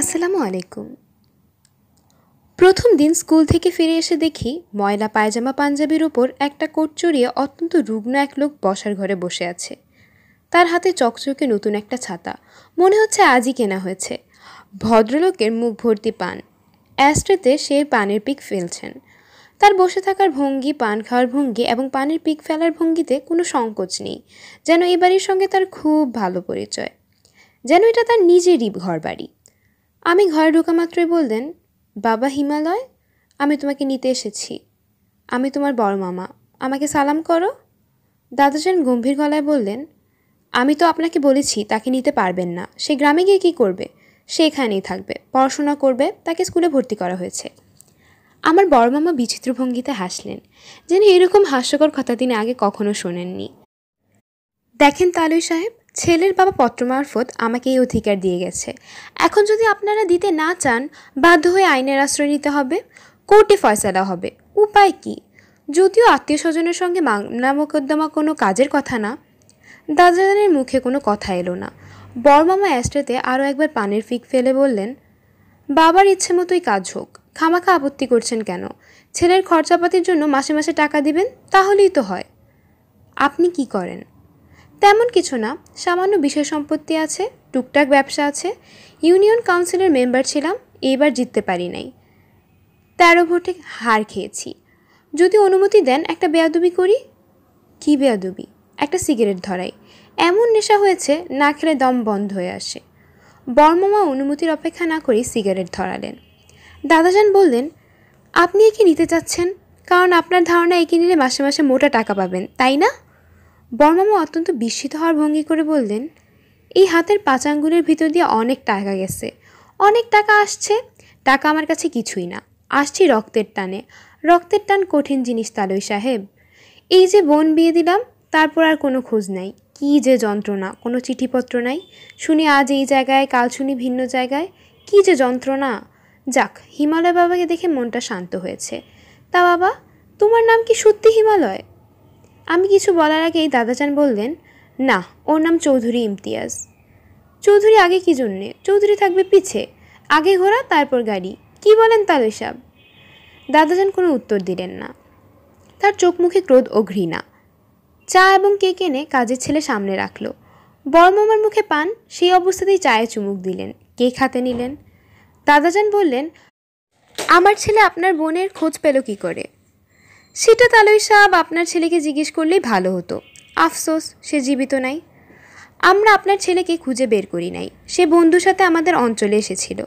আসসালামু আলাইকুম। প্রথম দিন স্কুল থেকে ফিরে এসে দেখি ময়লা পায়জামা পাঞ্জাবির উপর একটা কোট চড়িয়ে অত্যন্ত রুগ্ন এক লোক বসার ঘরে বসে আছে। তার হাতে চকচকে নতুন একটা ছাতা, মনে হচ্ছে আজই কেনা হয়েছে। ভদ্রলোকের মুখ ভর্তি পান, অ্যাস্ট্রেতে সে পানের পিক ফেলছেন। তার বসে থাকার ভঙ্গি, পান খাওয়ার ভঙ্গি এবং পানের পিক ফেলার ভঙ্গিতে কোনো সংকোচ নেই, যেন এই বাড়ির সঙ্গে তার খুব ভালো পরিচয়, যেন এটা তার নিজেরই ঘর বাড়ি। আমি ঘরে ঢোকা মাত্রই বললেন, বাবা হিমালয়, আমি তোমাকে নিতে এসেছি, আমি তোমার বড় মামা, আমাকে সালাম করো। দাদাজান গম্ভীর গলায় বললেন, আমি তো আপনাকে বলেছি তাকে নিতে পারবেন না, সে গ্রামে গিয়ে কী করবে, সে এখানেই থাকবে, পড়াশোনা করবে, তাকে স্কুলে ভর্তি করা হয়েছে। আমার বড় মামা বিচিত্র ভঙ্গিতে হাসলেন, যেন এরকম হাস্যকর কথা তিনি আগে কখনো শোনেননি। দেখেন তালুই সাহেব, ছেলের বাবা পত্র মারফত আমাকে এই অধিকার দিয়ে গেছে, এখন যদি আপনারা দিতে না চান বাধ্য হয়ে আইনের আশ্রয় নিতে হবে, কোর্টে ফয়সালা হবে। উপায় কি? যদিও আত্মীয় স্বজনের সঙ্গে মামলা মোকদ্দমা কোনো কাজের কথা না। দাদাজানের মুখে কোনো কথা এলো না। বড়মামা অ্যাস্ট্রেতে আরও একবার পানের ফিক ফেলে বললেন, বাবার ইচ্ছে মতোই কাজ হোক, খামাখা আপত্তি করছেন কেন? ছেলের খরচাপাতির জন্য মাসে মাসে টাকা দিবেন, তাহলেই তো হয়। আপনি কি করেন? তেমন কিছু না, সামান্য বিষয় সম্পত্তি আছে, টুকটাক ব্যবসা আছে। ইউনিয়ন কাউন্সিলের মেম্বার ছিলাম, এইবার জিততে পারি নাই, 13 ভোটে হার খেয়েছি। যদি অনুমতি দেন একটা বেয়াদবি করি। কি বেয়াদবি? একটা সিগারেট ধরাই। এমন নেশা হয়েছে না খেলে দম বন্ধ হয়ে আসে। বড়মামা অনুমতির অপেক্ষা না করেই সিগারেট ধরালেন। দাদাজান বললেন, আপনি একে নিতে চাচ্ছেন কারণ আপনার ধারণা একে নিলে মাসে মাসে মোটা টাকা পাবেন, তাই না? বড়মামা অত্যন্ত বিস্মিত হওয়ার ভঙ্গি করে বললেন, এই হাতের 5 আঙ্গুলের ভিতর দিয়ে অনেক টাকা গেছে, অনেক টাকা আসছে, টাকা আমার কাছে কিছুই না, আসছি রক্তের টানে। রক্তের টান কঠিন জিনিস তালুই সাহেব। এই যে বোন বিয়ে দিলাম, তারপর আর কোনো খোঁজ নাই, কী যে যন্ত্রণা। কোনো চিঠিপত্র নাই, শুনি আজ এই জায়গায়, কাল শুনি ভিন্ন জায়গায়, কী যে যন্ত্রণা। যাক, হিমালয় বাবাকে দেখে মনটা শান্ত হয়েছে। তা বাবা, তোমার নাম কি সত্যি হিমালয়? আমি কিছু বলার আগেই দাদাজান বললেন, না, ওর নাম চৌধুরী ইমতিয়াজ। চৌধুরী আগে কী জন্যে? চৌধুরী থাকবে পিছে, আগে ঘোড়া তারপর গাড়ি, কি বলেন তার হিসাব? দাদাজান কোনো উত্তর দিলেন না, তার চোখ মুখে ক্রোধ ও ঘৃণা। চা এবং কেক এনে কাজের ছেলে সামনে রাখল। বড়মামার মুখে পান, সেই অবস্থাতেই চায়ে চুমুক দিলেন, কেক হাতে নিলেন। দাদাজান বললেন, আমার ছেলে আপনার বোনের খোঁজ পেল কী করে? সেটা তালুই সাহেব আপনার ছেলেকে জিজ্ঞেস করলেই ভালো হতো। আফসোস, সে জীবিত নাই। আমরা আপনার ছেলেকে খুঁজে বের করি নাই, সে বন্ধুর সাথে আমাদের অঞ্চলে এসেছিল,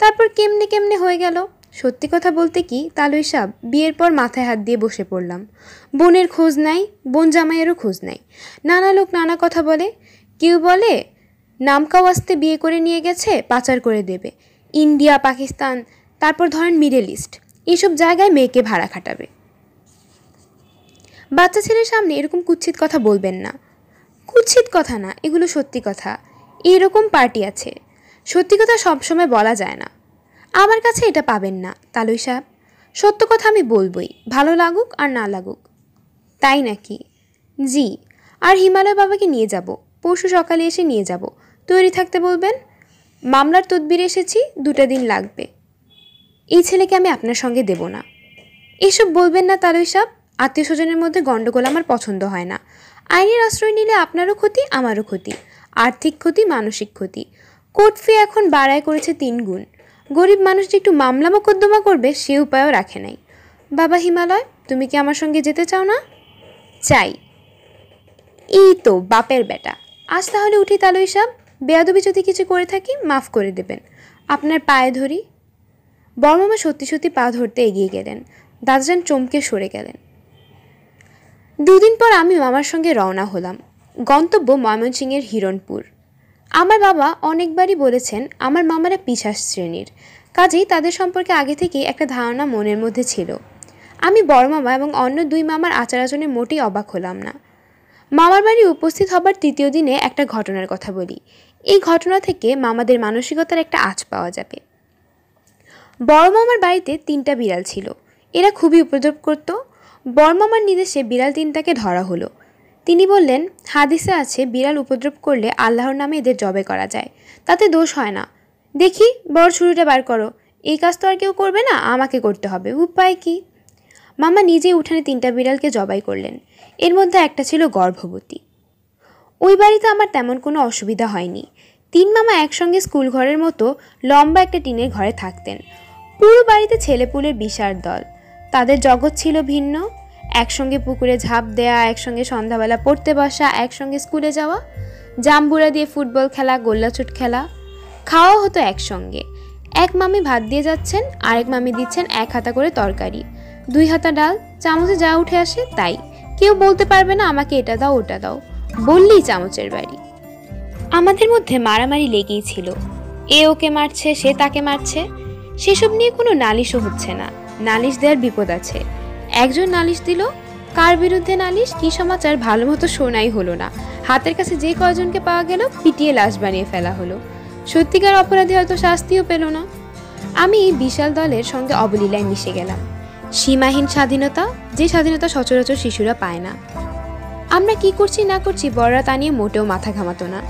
তারপর কেমনে কেমনে হয়ে গেল। সত্যি কথা বলতে কি তালুই সাহেব, বিয়ের পর মাথায় হাত দিয়ে বসে পড়লাম। বোনের খোঁজ নাই, বোন জামাইয়েরও খোঁজ নাই। নানা লোক নানা কথা বলে, কেউ বলে নামকাওয়াস্তে বিয়ে করে নিয়ে গেছে, পাচার করে দেবে, ইন্ডিয়া, পাকিস্তান, তারপর ধরেন মিডল ইস্ট, এইসব জায়গায় মেয়েকে ভাড়া খাটাবে। বাচ্চা ছেলের সামনে এরকম কুৎসিত কথা বলবেন না। কুৎসিত কথা না, এগুলো সত্যি কথা। এইরকম পার্টি আছে, সত্যি কথা সবসময় বলা যায় না। আমার কাছে এটা পাবেন না তালুই সাহেব, সত্য কথা আমি বলবই, ভালো লাগুক আর না লাগুক। তাই নাকি? জি। আর হিমালয় বাবাকে নিয়ে যাব, পরশু সকালে এসে নিয়ে যাব, তৈরি থাকতে বলবেন। মামলার তদবিরে এসেছি, 2টা দিন লাগবে। এই ছেলেকে আমি আপনার সঙ্গে দেব না। এসব বলবেন না তালুই সাহেব, আত্মীয় স্বজনের মধ্যে গণ্ডগোল আমার পছন্দ হয় না। আইনের আশ্রয় নিলে আপনারও ক্ষতি, আমারও ক্ষতি, আর্থিক ক্ষতি, মানসিক ক্ষতি। কোর্ট ফি এখন বাড়ায় করেছে 3 গুণ। গরিব মানুষ যে একটু মামলা মোকদ্দমা করবে সে উপায়ও রাখে নাই। বাবা হিমালয়, তুমি কি আমার সঙ্গে যেতে চাও না? চাই। এই তো বাপের বেটা। আজ তাহলে উঠি তালুই সাহেব, বেয়াদবি যদি কিছু করে থাকি মাফ করে দেবেন। আপনার পায়ে ধরি। বড়মামা সত্যি সত্যি পা ধরতে এগিয়ে গেলেন। দাদাজান চমকে সরে গেলেন। 2 দিন পর আমি মামার সঙ্গে রওনা হলাম। গন্তব্য ময়মনসিংহের হিরণপুর। আমার বাবা অনেকবারই বলেছেন আমার মামারা পিশাচ শ্রেণীর, কাজেই তাদের সম্পর্কে আগে থেকেই একটা ধারণা মনের মধ্যে ছিল। আমি বড় মামা এবং অন্য 2 মামার আচার আচরণে মোটেই অবাক হলাম না। মামার বাড়ি উপস্থিত হবার 3য় দিনে একটা ঘটনার কথা বলি। এই ঘটনা থেকে মামাদের মানসিকতার একটা আঁচ পাওয়া যাবে। বড় মামার বাড়িতে 3টা বিড়াল ছিল। এরা খুবই উপদ্রব করত। বড়মামার নির্দেশে বিড়াল 3টাকে ধরা হলো। তিনি বললেন, হাদিসে আছে বিড়াল উপদ্রব করলে আল্লাহর নামে এদের জবে করা যায়, তাতে দোষ হয় না। देखी बड़ छुरीटा बार करो। ये काज तो और केउ करबे ना, आमाके करते होबे। उपाय कि? मामा निजे उठाने तीनटा बिड़ालके जबाई करलेन। एर मध्ये एकटा छिलो गर्भवती। ओई बाड़ीते आमार तेमन कोनो असुविधा हयनि। तीन मामा एकसंगे स्कूल घरेर मतो लम्बा एकटा टीनेर घरे थाकतेन। पुरो बाड़ीते छेलेपुलेर बिशाल दल। तादेर जगत छिलो भिन्न। एकसंगे पुकुरे झाँप देया, एकसंगे सन्ध्याबेला पड़ते बसा, एकसंगे स्कूले जावा, जाम्बुरा दिये फुटबल खेला, गोल्लाछुट खेला, खावा हतो एकसंगे। एक मामी भात दिये जाच्छेन, आरेक मामी दिच्छेन एक हाता करे तरकारी, दुई हाता डाल। चामचे जा उठे आसे ताई। केउ बोलते पारबे ना आमाके एटा दाओ ओटा दाओ, बोललेई चामचेर बाड़ी। आमादेर मध्ये मारामारि लेगेई छिलो। ए ओके मारछे, से ताके मारछे, सेसब निये कोनो नालिशो होच्छे ना। नालिश देयार बिपद आछे। एकजन नालिश दिल, कार बिरुद्धे नालिश कि समाचार भालोमतो शोनाई हलो ना। हातेर काछे जे कयजनके पावा गेल पिटिये लाश बानिये फेला हलो। सत्यिकार अपराधी हयतो शास्तिओ पेल ना। आमी विशाल दलेर संगे अबलीलाय मिशे गेलाम। सीमाहीन स्वाधीनता, जे स्वाधीनता सचराचर शिशुरा पाय ना। आमरा कि करछि ना करछि बड़रा ता निये मोटेओ माथा घामातो ना।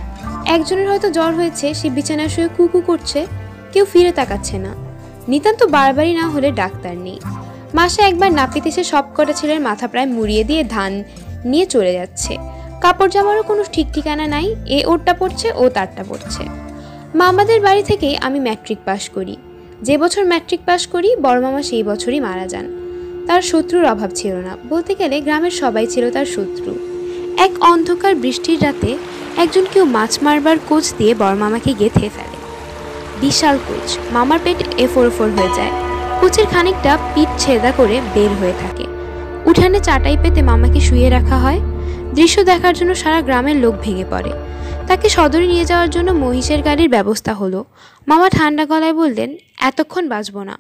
एकजनेर हयतो ज्वर हयेछे, से बिछानाय शुये कुकु करछे, केउ फिरे ताकाच्छे ना। नितान्तो बारबारी ना होले डाक्तार नेई। मासे एकबार नापित एसे सबकटा छेलेर माथा प्राय मुड़िये दिये धान निये चले जाच्छे। कापड़ जामारो कोनो ठीक ठिकाना नाई। ए ओरटा पड़छे, ओ तारटा पड़छे। मामादेर बाड़ी थेके आमी मैट्रिक पास करी। जे बछर मैट्रिक पास करी बड़ मामा सेई बछरई मारा जान। तार शत्रुर अभाव छिलो ना। बोलते गेले ग्रामेर सबाई छिलो तार शत्रु। एक अंधकार बृष्टिर राते एकजन केउ माछ मारबार कोच दिये बड़ मामाके गेथे फेले। विशाल कोच। मामार पेट एफोर-फोर हये जाय। कोचेर खानिकटा पीठ छेदा करे बेर हये थाके। उठाने चाटाई पेते मामाके शुये राखा हय। दृश्य देखार जोन्नो सारा ग्रामेर लोक भेंगे पड़े। ताके सदरे निये जाओयार जोन्नो महिषेर गाड़ीर ब्यबस्था हलो। मामा ठंडा गलाय बोललेन, एतक्षण बाजबो ना,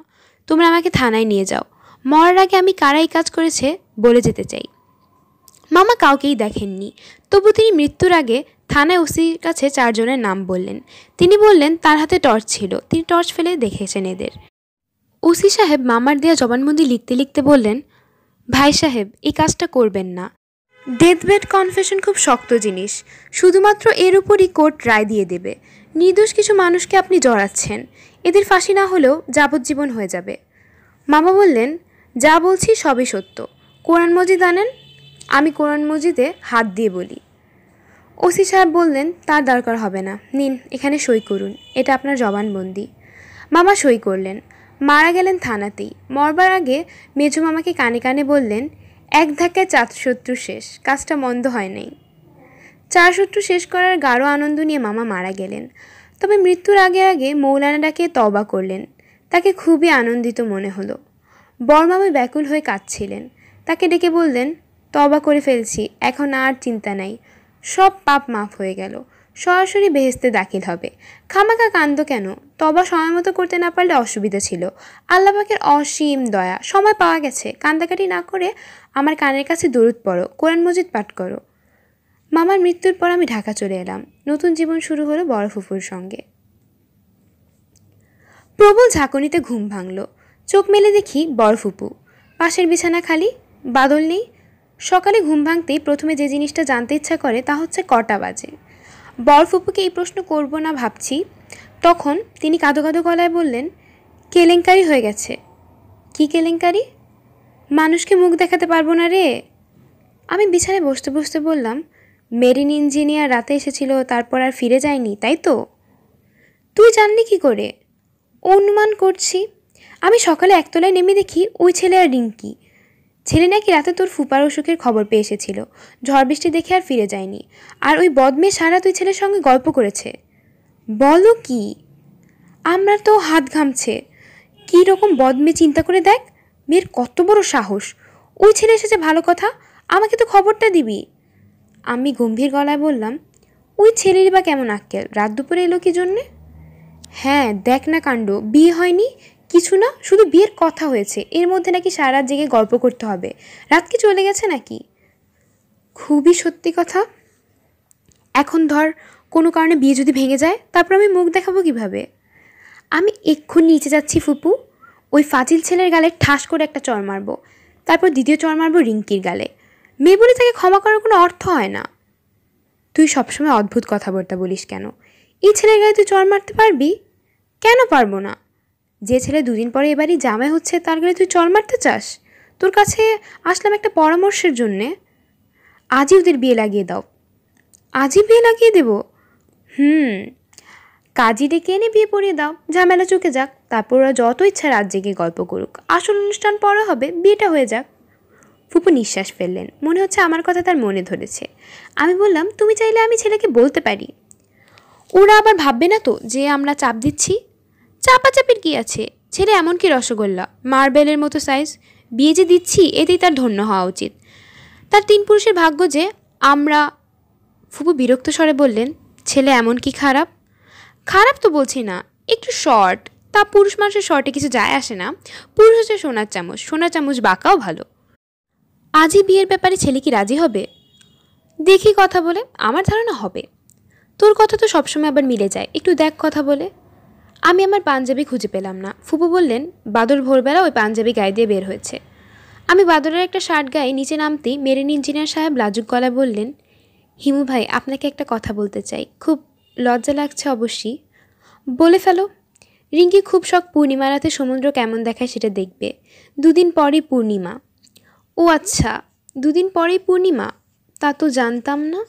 तोमरा आमाके थानाय निये जाओ। मरार आगे आमी कारा एई काज करेछे बोले जेते चाइ। मामा काउकेई देखेननि, तबु तिनि मृत्युर आगे थानाय ओसिर काछे चारजोनेर नाम बोललेन। तिनि बोललेन तार हाथे टर्च छिलो, तिनि टर्च फेले देखेछेन एदेर। ओसि साहेब मामार देया जबानबंदी लिखते लिखते बोललेन, भाई साहेब एई काजटा करबेन ना। डेथबेड कन्फेशन खूब शक्त जिनिस, शुधुमात्र एर उपरई कोर्ट राय दिये देबे। निर्दोष किछु मानुषके आपनि जड़ाच्छेन, एदेर फाँसि ना होलेओ याबज्जीवन हये जाबे। मामा बोललेन, जा बोलछि सबई सत्य। कुरान मजिद आनेन, आमी कुरान मजिदे हाथ दिये बोली। ओसि साहेब बोललेन, तार दरकार हबे ना, निन एखाने सई करुन, एटा आपनार जबानबंदी। मामा सई करलेन। मारा गेलेन थानातेई। मरबार आगे मेजो मामाके काने काने बोललेन, एक धाक्काय चार शत्रु शेष, काजटा मंद हय नाई। चार शत्रु शेष करार गाढ़ो आनंद निये मामा मारा गेलेन। तबे मृत्युर आगे आगे मौलाना डाके तौबा करलेन। ताके खूबई आनंदित मने हलो। बड़मामा व्याकुल हये काँदछिलेन। ताके डेके बोललेन, तौबा करे फेलछि, एखन आर चिंता नाई, सब पाप माफ हये गेल, सरासरि बेहेस्ते दाखिल हबे। खामाखा कान्द केन? तौबा समयमतो करते ना पारले असुविधा छिलो। आल्लाह पाकेर असीम दया, समय पावा गेछे, कान्दाकाटी ना करे आमार कानेर काछे दुरूद पड़ो, कुरान मजिद पाठ करो। मामार मृत्युर पर आमी ढाका चले एलाम। नतून जीवन शुरू हलो बड़ फुफुर संगे। प्रबल झाँकुनिते घुम भांगलो। चोख मेले देखी बड़ फुफू, पाशेर बिछाना खाली, बादल नेई। सकाले घुम भांगतेई प्रथमे जे जिनिसटा जानते इच्छा करे ता हच्छे कटा बाजे। बड़ फुफुके एई प्रश्न करबो ना भाबछि, तखन तिनि कादो कादो गलाय बोललेन, केलेंकारी हये गेछे। कि केलेंकारी? मानुषके मुख देखाते पारबो ना रे। आमी बिछानाय बसते बसते बोललाम, मेरिन इंजिनियर राते एसेछिलो, तारपर आर फिरे जायनि, ताई तो? तुई जानली कि करे? अनुमान करछि। आमी सकाले एकतलाय नेमे देखि ओई छेले आर रिंकी। छेले नाकि राते तोर फुपार असुखेर खबर पेये एसेछिलो, झड़ बिस्टि देखे आर फिरे जायनि, आर ओई बदमेये सारा तुई छेलेर संगे गल्प करेछे। बोलो कि? आमरा तो हाथ घामछे। कि रकम बदमे, चिंता करे देख, मेर कत बड़ साहस, ओई छेले एसेछे भालो कथा, आमाके तो खबरटा दिबि। आमी गम्भीर गलाय़ बोललाम, ओई छेलेरई बा केमन आक्केल, रात दुपुरे एलो कि जन्ने? हाँ देख ना कांड, बिये हयनि, किछु ना, शुधु बियेर कथा हयेछे, एर मध्ये नाकि सारा रात जेगे गल्प करते हबे, रात कि चले गेछे नाकि? खूबई सत्यि कथा। एखन धर कोनो कारणे बिये जोदि भेंगे जाय, तारपर आमि मुख देखाबो किभाबे? आमि एक्षुनि निचे जाच्छि फुपू, ओई फाजिल छेलेर गाले ठास करे एकटा चड़ मारबो, तारपर द्वितीय चड़ मारबो रिंकिर गाले। मेये बोले ताके क्षमा करार कोनो अर्थ हय ना। तुई सब समय अद्भुत कथाबार्ता बलिस केन? ई छेलेर गाले तुई चड़ मारते पारबि? কেন পারবো না? যে ছেলে দুদিন পরে এবারে জামাই হচ্ছে তার গায়ে তুই চল মারতে চাস? তোর কাছে আসলাম একটা পরামর্শের জন্য। আজই ওদের বিয়ে লাগিয়ে দাও। আজই বিয়ে লাগিয়ে দেব? কাজী ডেকে এনে বিয়ে পড়িয়ে দাও, ঝামেলা চুকে যাক। তারপর ওরা যত ইচ্ছা রাত জেগে গল্প করুক, আসল অনুষ্ঠান পরে হবে, বিয়েটা হয়ে যাক। ফুপু নিঃশ্বাস ফেললেন, মনে হচ্ছে আমার কথা তার মনে ধরেছে। আমি বললাম, তুমি চাইলে আমি ছেলেকে বলতে পারি। ওরা আবার ভাববে না তো যে আমরা চাপ দিচ্ছি? চাপাচাপির কী আছে? ছেলে এমন কি রসগোল্লা, মার্বেলের মতো সাইজ। বিয়ে যে দিচ্ছি এতেই তার ধন্য হওয়া উচিত। তার তিন পুরুষের ভাগ্য যে আমরা। ফুপু বিরক্ত স্বরে বললেন, ছেলে এমন কি খারাপ? খারাপ তো বলছি না, একটু শর্ট। তা পুরুষ মানুষের শর্টে কিছু যায় আসে না। পুরুষ হচ্ছে সোনার চামচ, সোনার চামচ বাঁকাও ভালো। আজই বিয়ের ব্যাপারে ছেলে কি রাজি হবে? দেখি কথা বলে, আমার ধারণা হবে। তোর কথা তো সবসময় আবার মিলে যায়, একটু দেখ কথা বলে। আমি আমার পাঞ্জাবি খুঁজে পেলাম না। ফুপু বললেন, বাদল ভোরবেলা ওই পাঞ্জাবি গায়ে দিয়ে বের হয়েছে। আমি বাদলের একটা শার্ট গায়ে নিচে নামতেই মেরিন ইঞ্জিনিয়ার সাহেব লাজুক গলায় বললেন, হিমু ভাই, আপনাকে একটা কথা বলতে চাই। খুব লজ্জা লাগছে অবশ্যই। বলে ফেলো। রিঙ্কি খুব শখ পূর্ণিমা রাতে সমুদ্র কেমন দেখায় সেটা দেখবে। দুদিন পরেই পূর্ণিমা। ও আচ্ছা, দুদিন পরেই পূর্ণিমা, তা তো জানতাম না।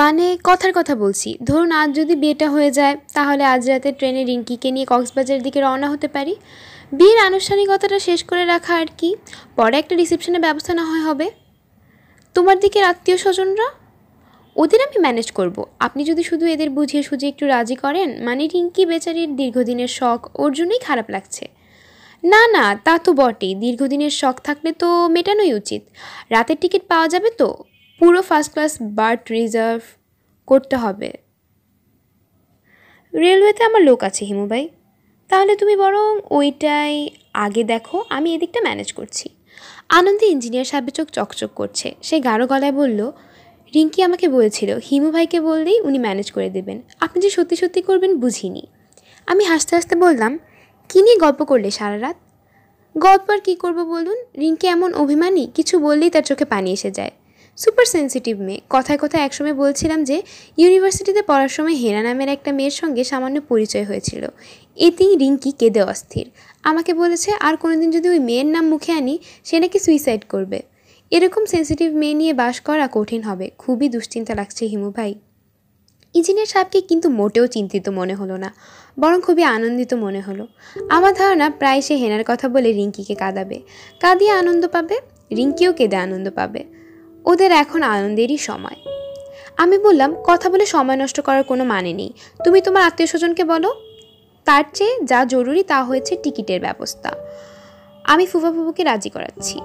মানে কথার কথা বলছি, ধরুন আজ যদি বিয়েটা হয়ে যায়, তাহলে আজ রাতে ট্রেনে রিঙ্কিকে নিয়ে কক্সবাজারের দিকে রওনা হতে পারি। বিয়ের আনুষ্ঠানিকতাটা শেষ করে রাখা আর কি, পরে একটা রিসেপশনের ব্যবস্থা না হয় হবে। তোমার দিকের আত্মীয় স্বজনরা? ওদের আমি ম্যানেজ করব। আপনি যদি শুধু এদের বুঝিয়ে সুঝিয়ে একটু রাজি করেন। মানে রিঙ্কি বেচারির দীর্ঘদিনের শখ, ওর জন্যই খারাপ লাগছে। না না, তা তো বটেই, দীর্ঘদিনের শখ থাকলে তো মেটানোই উচিত। রাতের টিকিট পাওয়া যাবে তো? পুরো ফার্স্ট ক্লাস বার্থ রিজার্ভ করতে হবে। রেলওয়েতে আমার লোক আছে হিমু ভাই, তাহলে তুমি বরং ওইটাই আগে দেখো, আমি এদিকটা ম্যানেজ করছি। আনন্দে ইঞ্জিনিয়ার সাহেবের চোখ চকচক করছে। সে গাঢ় গলায় বলল, রিঙ্কি আমাকে বলেছিল হিমু ভাইকে বললেই উনি ম্যানেজ করে দেবেন। আপনি যে সত্যি সত্যি করবেন বুঝিনি। আমি হাসতে হাসতে বললাম, কী নিয়ে গল্প করলে সারা রাত? গল্প আর কী করবো বলুন, রিঙ্কি এমন অভিমানী, কিছু বললেই তার চোখে পানি এসে যায়। সুপার সেন্সিটিভ মেয়ে। কথায় কথায় একসময় বলছিলাম যে ইউনিভার্সিটিতে পড়ার সময় হেনা নামের একটা মেয়ের সঙ্গে সামান্য পরিচয় হয়েছিল। এতেই রিঙ্কি কেঁদে অস্থির। আমাকে বলেছে আর কোনোদিন যদি ওই মেয়ের নাম মুখে আনি সে নাকি সুইসাইড করবে। এরকম সেন্সিটিভ মেয়ে নিয়ে বাস করা কঠিন হবে। খুবই দুশ্চিন্তা লাগছে হিমু ভাই। ইঞ্জিনিয়ার সাহেবকে কিন্তু মোটেও চিন্তিত মনে হলো না, বরং খুবই আনন্দিত মনে হলো। আমার ধারণা প্রায় সে হেনার কথা বলে রিঙ্কিকে কাঁদাবে, কাঁদিয়ে আনন্দ পাবে, রিঙ্কিও কেঁদে আনন্দ পাবে। ওদের এখন আনন্দেরই সময়। আমি বললাম, কথা বলে সময় নষ্ট করার কোনো মানে নেই। তুমি তোমার আত্মীয় স্বজনকে বলো, তার চেয়ে যা জরুরি তা হয়েছে টিকিটের ব্যবস্থা। আমি ফুফাফুফুকে রাজি করাচ্ছি।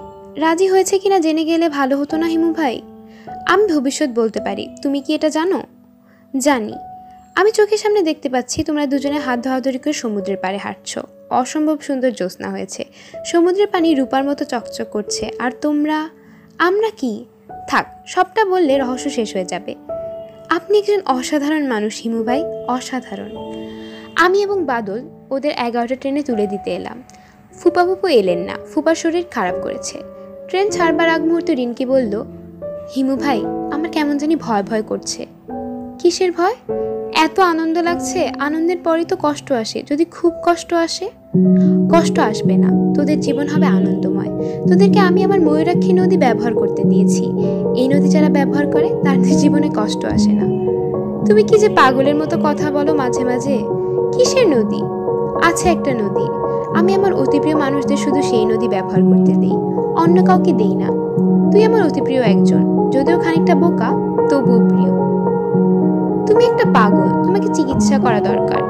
রাজি হয়েছে কিনা জেনে গেলে ভালো হতো না হিমু ভাই? আমি ভবিষ্যৎ বলতে পারি, তুমি কি এটা জানো? জানি। আমি চোখের সামনে দেখতে পাচ্ছি তোমরা দুজনে হাত ধরাধরি করে সমুদ্রের পাড়ে হাঁটছ। অসম্ভব সুন্দর জ্যোৎস্না হয়েছে, সমুদ্রের পানি রূপার মতো চকচক করছে। আর তোমরা? আমরা কি? থাক, সবটা বললে রহস্য শেষ হয়ে যাবে। আপনি একজন অসাধারণ মানুষ হিমু ভাই, অসাধারণ। আমি এবং বাদল ওদের 11টা ট্রেনে তুলে দিতে এলাম। ফুপা ফুপু এলেন না, ফুপার শরীর খারাপ করেছে। ট্রেন ছাড়বার আগ মুহূর্তে রিনকি বলল, হিমু ভাই, আমার কেমন জানি ভয় ভয় করছে। কিসের ভয়? এত আনন্দ লাগছে, আনন্দের পরেই তো কষ্ট আসে। যদি খুব কষ্ট আসে? কষ্ট আসবে না, তোদের জীবন হবে আনন্দময়। তোদেরকে আমি আমার ময়ূরাক্ষী নদী ব্যবহার করতে দিয়েছি। এই নদী যারা ব্যবহার করে তাদের জীবনে কষ্ট আসে না। তুমি কি যে পাগলের মতো কথা বলো মাঝে মাঝে। কিসের নদী? আছে একটা নদী, আমি আমার অতিপ্রিয় মানুষদের শুধু সেই নদী ব্যবহার করতে দিই, অন্য কাউকে দিই না। তুই আমার অতিপ্রিয় একজন, যদিও খানিকটা বোকা, তবুও প্রিয়। তুমি একটা পাগল, তোমাকে চিকিৎসা করা দরকার।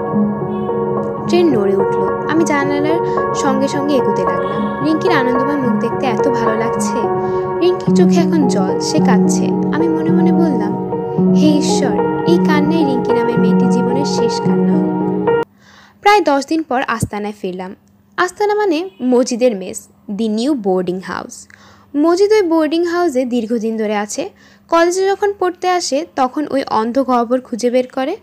ট্রেন নড়ে উঠল। আমি জানালার সঙ্গে সঙ্গে এগোতে লাগলাম। রিঙ্কির আনন্দময় মুখ দেখতে এত ভালো লাগছে। রিঙ্কির চোখে এখন জল, সে কাঁদছে। আমি মনে মনে বললাম, হে ঈশ্বর, এই কান্নায় রিঙ্কি নামের মেয়েটি জীবনের শেষ কান্না হোক। প্রায় 10 দিন পর আস্তানায় ফিরলাম। আস্তানা মানে মজিদের mess, the new boarding house. Majid ওই বোর্ডিং হাউসে দীর্ঘদিন ধরে আছে। কলেজে যখন পড়তে আসে তখন ওই অন্ধ গহ্বর খুঁজে বের করে।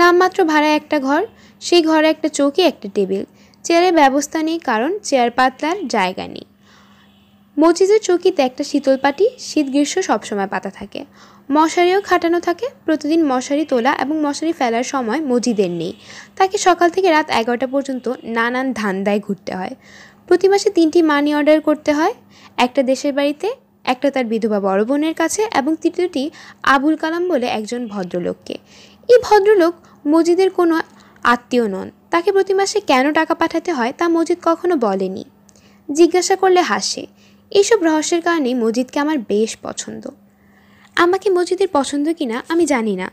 নামমাত্র ভাড়া একটা ঘর, সেই ঘরে একটা চৌকি, একটা টেবিল। চেয়ারের ব্যবস্থা নেই, কারণ চেয়ার পাতলার জায়গা নেই। मजिदर चौकीते एक शीतल पाटी शीत ग्रीष्म सब समय पाता थाके मशारिओ खाटानो थाके। प्रतिदिन मशारि तोला एबं मशारि फेलार समय मजिदेर नेई, ताके सकाल थेके रात 11टा पर्यन्त नानान धान्दाय घुरते हय। प्रति मासे 3टी मानी अर्डार करते हय, एकटा देशेर बाड़ीते, एकटा तार विधवा बड़ बोनेर काछे एबं तृतीयटी आबुल कालाम बोले एकजन भद्रलोकके। एई भद्रलोक मजिदेर कोनो आत्मीय नन, ताके प्रति मासे केन टाका पाठाते हय ता मजिद कखनो बोलेनि। जिज्ञासा करले हासे। ये सब रहस्यर कारण मजिद के आमार बेश पछंद। आमाके मजिदेर पछंद किना आमी जानी ना।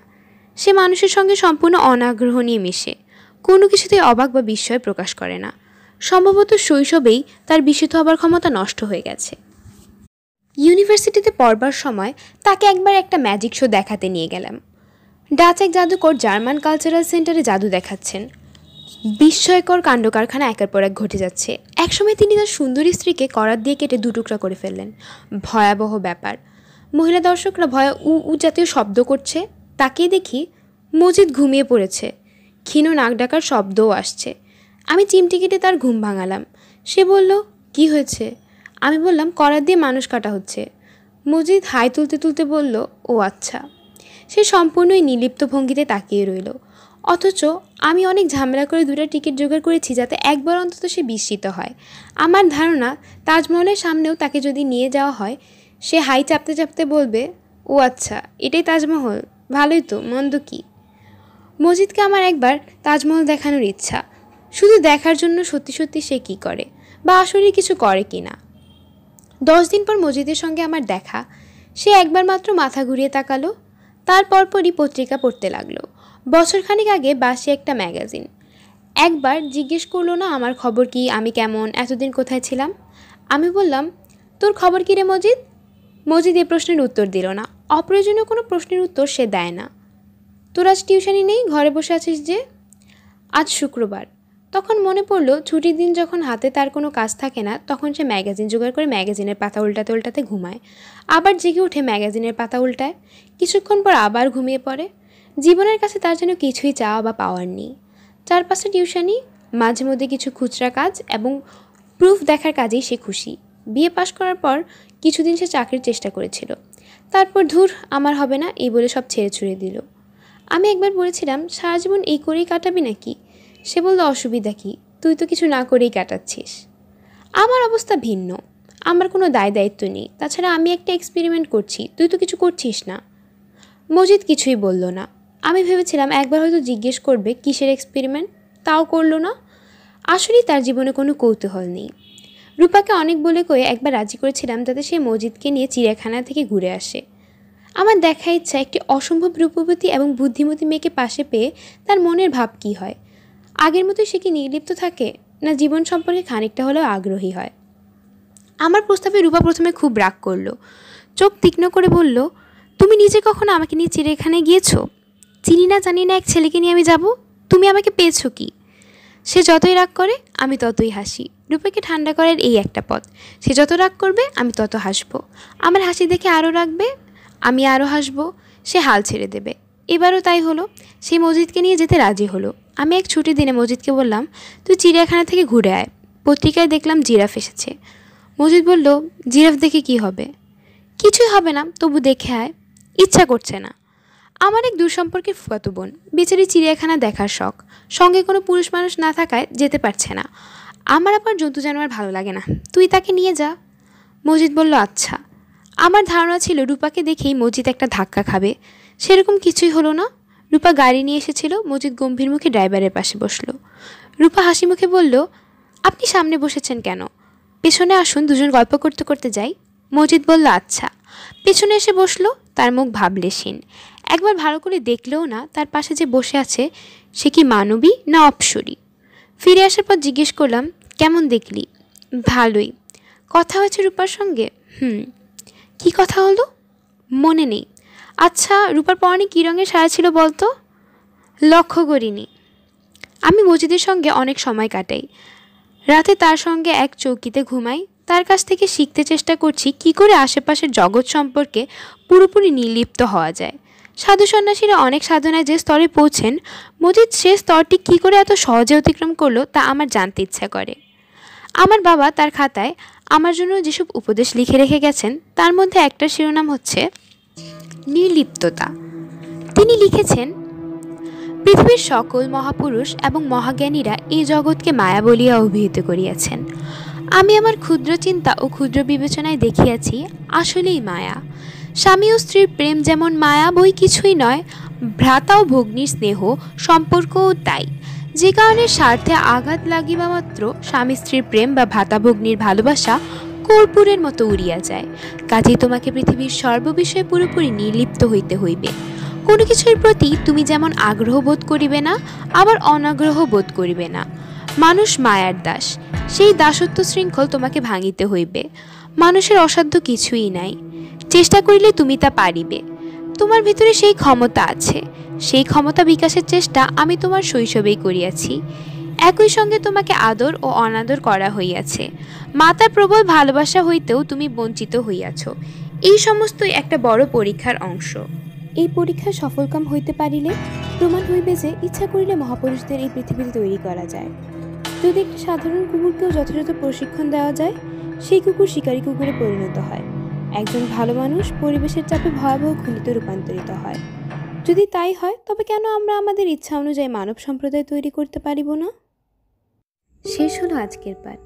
से मानुषेर संगे सम्पूर्ण अनाग्रह निये मिशे, कोनो किछुते अबाक बा बिस्मय प्रकाश करे ना। सम्भवत शैशबेई तार बिस्मित हबार क्षमता नष्ट हये गेछे। इउनिभार्सिटीते पढ़ार समय ताके एकबार एकटा मैजिक शो देखाते निये गेलाम। डाच एक जादुकर जार्मान कलचाराल सेंटारे जादू देखाच्छेन। বিস্ময়কর कांड कारखाना एकेर पर एक घटे जाच्छे। एक समय तिनि तार सुंदरी स्त्री के करात दिए केटे दुटुकरा करे फेललेन। भयाबह ब्यापार। महिला दर्शकरा भय उ उ जातीय शब्द करछे। ताकिये देखी मजिद घुमिये पड़ेछे। क्षीण नाक डाकार शब्दओ आसछे। आमी चिमटी केटे तार घुम भांगालाम। से बोललो, कि हयेछे? आमी बोललाम, करात दिए मानुष काटा हच्छे। मजिद हाई तुलते तुलते बोललो, ओ आच्छा। से सम्पूर्णई निलिप्त भंगिते ताकिये रइलो। অথচ আমি অনেক ঝামেলা করে দুটো টিকিট জোগাড় করেছি যাতে একবার অন্তত সে বিস্মিত হয়। আমার ধারণা তাজমহলের সামনেও তাকে যদি নিয়ে যাওয়া হয় সে হাই চাপতে চাপতে বলবে, ও আচ্ছা এটাই তাজমহল, ভালোই তো, মন্দ কি? মজিদকে আমার একবার তাজমহল দেখানোর ইচ্ছা, শুধু দেখার জন্য সত্যি সত্যি সে কি করে বা আসলে কিছু করে কি না। 10 দিন পর মজিদের সঙ্গে আমার দেখা। সে একবার মাত্র মাথা ঘুরিয়ে তাকালো, তারপর পরই পত্রিকা পড়তে লাগলো। বছরখানেক আগে বাসি একটা ম্যাগাজিন। একবার জিজ্ঞেস করলো না আমার খবর কি, আমি কেমন, এতদিন কোথায় ছিলাম। আমি বললাম, তোর খবর কি রে মজিদ? মজিদ এই প্রশ্নের উত্তর দিল না। অপ্রয়োজনীয় কোনো প্রশ্নের উত্তর সে দেয় না। তোর আজ টিউশনি নেই, ঘরে বসে আছিস যে? আজ শুক্রবার। তখন মনে পড়লো ছুটির দিন যখন হাতে তার কোনো কাজ থাকে না তখন সে ম্যাগাজিন জোগাড় করে ম্যাগাজিনের পাতা উল্টাতে উল্টাতে ঘুমায়, আবার জেগে উঠে ম্যাগাজিনের পাতা উল্টায়, কিছুক্ষণ পর আবার ঘুমিয়ে পড়ে। জীবনের কাছে তার যেন কিছুই চাওয়া বা পাওয়ার নেই। চারপাশে টিউশনি, মাঝে মধ্যে কিছু খুচরা কাজ এবং প্রুফ দেখার কাজেই সে খুশি। বিএ পাশ করার পর কিছুদিন সে চাকরির চেষ্টা করেছিল, তারপর ধুর আমার হবে না এই বলে সব ছেড়ে ছুড়ে দিল। আমি একবার বলেছিলাম, সারা জীবন এই করেই কাটাবি নাকি? সে বলল, অসুবিধা কি, তুই তো কিছু না করেই কাটাচ্ছিস। আমার অবস্থা ভিন্ন, আমার কোনো দায় দায়িত্ব নেই, তাছাড়া আমি একটা এক্সপেরিমেন্ট করছি, তুই তো কিছু করছিস না। মজিদ কিছুই বলল না। আমি ভেবেছিলাম একবার হয়তো জিজ্ঞেস করবে কিসের এক্সপেরিমেন্ট, তাও করলো না। আসলে তার জীবনে কোনো কৌতূহল নেই। রূপাকে অনেক বলে কয়ে একবার রাজি করেছিলাম যাতে সে মজিদকে নিয়ে চিড়িয়াখানা থেকে ঘুরে আসে। আমার দেখা ইচ্ছা একটি অসম্ভব রূপবতী এবং বুদ্ধিমতী মেয়েকে পাশে পেয়ে তার মনের ভাব কী হয়। আগের মতোই সে কি নির্লিপ্ত থাকে না জীবন সম্পর্কে খানিকটা হলেও আগ্রহী হয়? আমার প্রস্তাবে রূপা প্রথমে খুব রাগ করলো। চোখ তীক্ষ্ণ করে বলল, তুমি নিজে কখনো আমাকে নিয়ে চিড়িয়াখানে গিয়েছো? চিনি না জানি না এক ছেলেকে নিয়ে আমি যাব, তুমি আমাকে পেয়েছো কি? সে যতই রাগ করে আমি ততই হাসি। রূপাকে ঠান্ডা করার এই একটা পথ। সে যত রাগ করবে আমি তত হাসবো, আমার হাসি দেখে আরও রাগবে, আমি আরও হাসবো, সে হাল ছেড়ে দেবে। এবারও তাই হলো। সে মজিদকে নিয়ে যেতে রাজি হলো। আমি এক ছুটির দিনে মজিদকে বললাম, তুই চিড়িয়াখানা থেকে ঘুরে আয়, পত্রিকায় দেখলাম জিরাফ এসেছে। মজিদ বলল, জিরাফ দেখে কি হবে? কিছুই হবে না, তবু দেখে আয়। ইচ্ছা করছে না। আমার এক দূরসম্পর্কের ফুফাতো বোন, বেচারি চিড়িয়াখানা দেখার শখ, সঙ্গে কোনো পুরুষ মানুষ না থাকায় যেতে পারছে না। আমার আবার জন্তু জানোয়ার ভালো লাগে না, তুই তাকে নিয়ে যা। মজিদ বলল, আচ্ছা। আমার ধারণা ছিল রূপাকে দেখেই মজিদ একটা ধাক্কা খাবে, সেরকম কিছুই হলো না। রূপা গাড়ি নিয়ে এসেছিল। মজিদ গম্ভীর মুখে ড্রাইভারের পাশে বসল। রূপা হাসি মুখে বলল, আপনি সামনে বসেছেন কেন? পেছনে আসুন, দুজন গল্প করতে করতে যাই। মজিদ বলল, আচ্ছা। পেছনে এসে বসল। তার মুখ ভাবলেশীন। একবার ভালো করে দেখলেও না তার পাশে যে বসে আছে সে কি মানবী না অপ্সরী। ফিরে আসার পর জিজ্ঞেস করলাম, কেমন দেখলি? ভালোই। কথা হয়েছে রূপার সঙ্গে? কি কথা হলো? মনে নেই। আচ্ছা, রূপার পরনে কী রঙের শাড়ি ছিল বলতো? লক্ষ্য করিনি। আমি মজিদের সঙ্গে অনেক সময় কাটাই, রাতে তার সঙ্গে এক চৌকিতে ঘুমাই। তার কাছ থেকে শিখতে চেষ্টা করছি কি করে আশেপাশের জগৎ সম্পর্কে পুরোপুরি নির্লিপ্ত হওয়া যায়। সাধু সন্ন্যাসীরা অনেক সাধনায় যে স্তরে পৌঁছেন, মজিদ সে স্তরটি কী করে এত সহজে অতিক্রম করলো তা আমার জানতে ইচ্ছা করে। আমার বাবা তার খাতায় आमार जोनो जेसब उपदेश लिखे रेखे गेछेन तार मध्य एकटा शिरोनाम होच्छे निर्लिप्तता। तिनि लिखेछेन पृथिवीर सकल महापुरुष एवं महाज्ञानीरा ए जगत के माया बलिया अभिहित करियाछेन। आमि आमार क्षुद्र चिंता और क्षुद्र विवेचनाय देखियाछि आसलेई माया। स्वामी और स्त्री प्रेम जेमन माया बई किछुई नय, भ्राता और भग्नीर स्नेह सम्पर्कও তাই। যে কারণে স্বার্থে আঘাত লাগিবা মাত্র স্বামী স্ত্রীর প্রেম বা ভ্রাতা ভগ্নীর ভালোবাসা কর্পূরের মতো উড়িয়া যায়। কাজেই তোমাকে পৃথিবীর সর্ববিষয়ে পুরোপুরি নির্লিপ্ত হইতে হইবে। কোনো কিছুর প্রতি তুমি যেমন আগ্রহ বোধ করিবে না, আবার অনাগ্রহ বোধ করিবে না। মানুষ মায়ার দাস, সেই দাসত্ব শৃঙ্খল তোমাকে ভাঙিতে হইবে। মানুষের অসাধ্য কিছুই নাই, চেষ্টা করিলে তুমি তা পারিবে। তোমার ভিতরে সেই ক্ষমতা আছে, সেই ক্ষমতা বিকাশের চেষ্টা আমি তোমার শৈশবেই করিয়াছি। একই সঙ্গে তোমাকে আদর ও অনাদর করা হইয়াছে, মাতার প্রবল ভালোবাসা হইতেও তুমি বঞ্চিত হইয়াছ। এই সমস্তই একটা বড় পরীক্ষার অংশ। এই পরীক্ষা সফলকাম হইতে পারিলে প্রমাণ হইবে যে ইচ্ছা করিলে মহাপুরুষদের এই পৃথিবীতে তৈরি করা যায়। যদি একটি সাধারণ কুকুরকেও যথাযথ প্রশিক্ষণ দেওয়া যায়, সেই কুকুর শিকারী কুকুরে পরিণত হয়। একজন ভালো মানুষ পরিবেশের চাপে ভয়াবহ খুনিতে রূপান্তরিত হয়। যদি তাই হয়, তবে কেন আমরা আমাদের ইচ্ছা অনুযায়ী মানব সম্প্রদায় তৈরি করতে পারিব না? শেষ হলো আজকের পাঠ।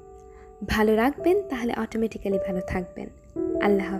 ভালো রাখবেন, তাহলে অটোমেটিক্যালি ভালো থাকবেন। আল্লাহ হাফেজ।